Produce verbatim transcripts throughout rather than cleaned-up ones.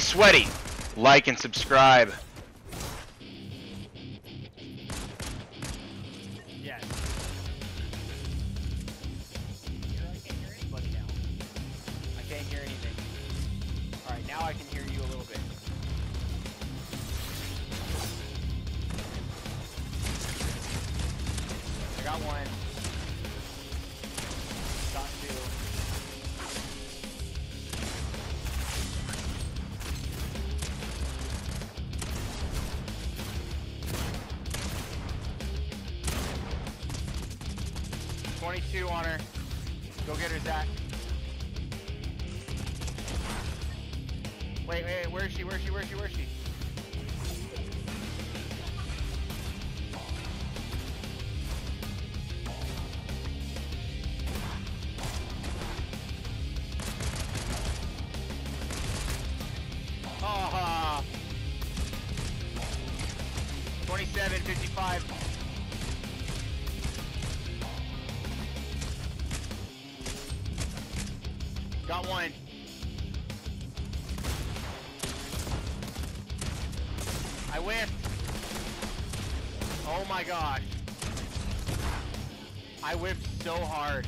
Sweaty, sweaty. Like and subscribe. Yes. I can't hear anything. All right, now I can hear you a little bit. I got one. Got two. twenty-two on her. Go get her, Zach. Wait, wait, wait, where is she? Where is she? Where is she? Where is she? Oh, twenty-seven fifty-five. Got one. I whiffed. Oh my gosh. I whiffed so hard.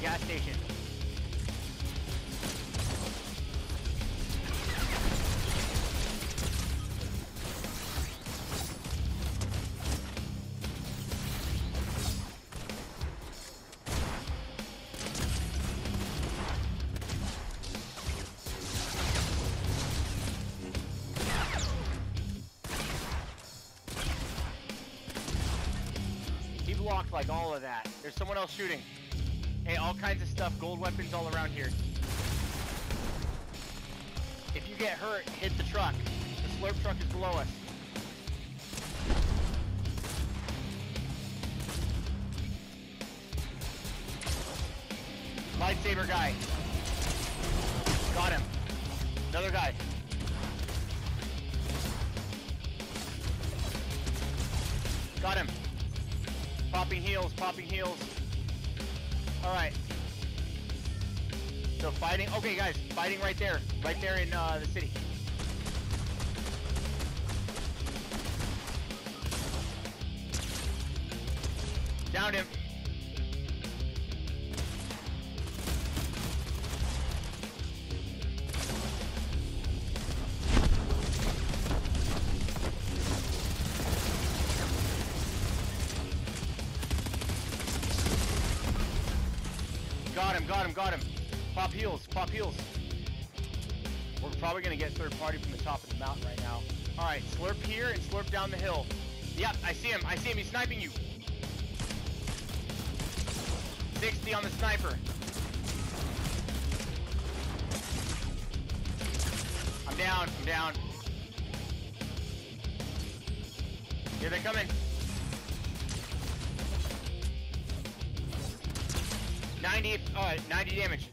Gas station. He blocked like all of that. There's someone else shooting. Hey, all kinds of stuff, gold weapons all around here. If you get hurt, hit the truck. The slurp truck is below us. Lightsaber guy. Got him. Another guy. Got him. Popping heals, popping heals. Alright, so fighting, okay guys, fighting right there, right there in uh, the city. Downed him. Got him, got him, got him. Pop heels, pop heels. We're probably going to get third party from the top of the mountain right now. All right, slurp here and slurp down the hill. Yep, I see him, I see him, he's sniping you. sixty on the sniper. I'm down, I'm down. Here they coming. ninety, uh, ninety damage.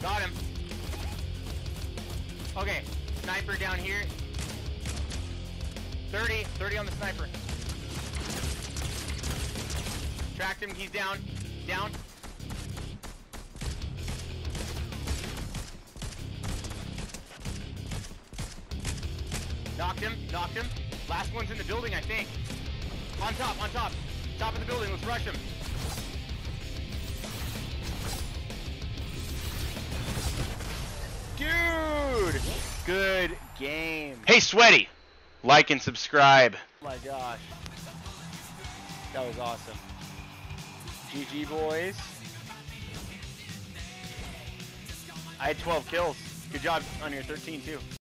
Got him. Okay, sniper down here. thirty, thirty on the sniper. Tracked him, he's down, down. Knocked him, knocked him. Last one's in the building, I think. On top, on top. Top of the building, let's rush him. Dude! Good game. Hey, Sweaty! Like and subscribe. Oh my gosh. That was awesome. G G, boys. I had twelve kills. Good job on your thirteen, too.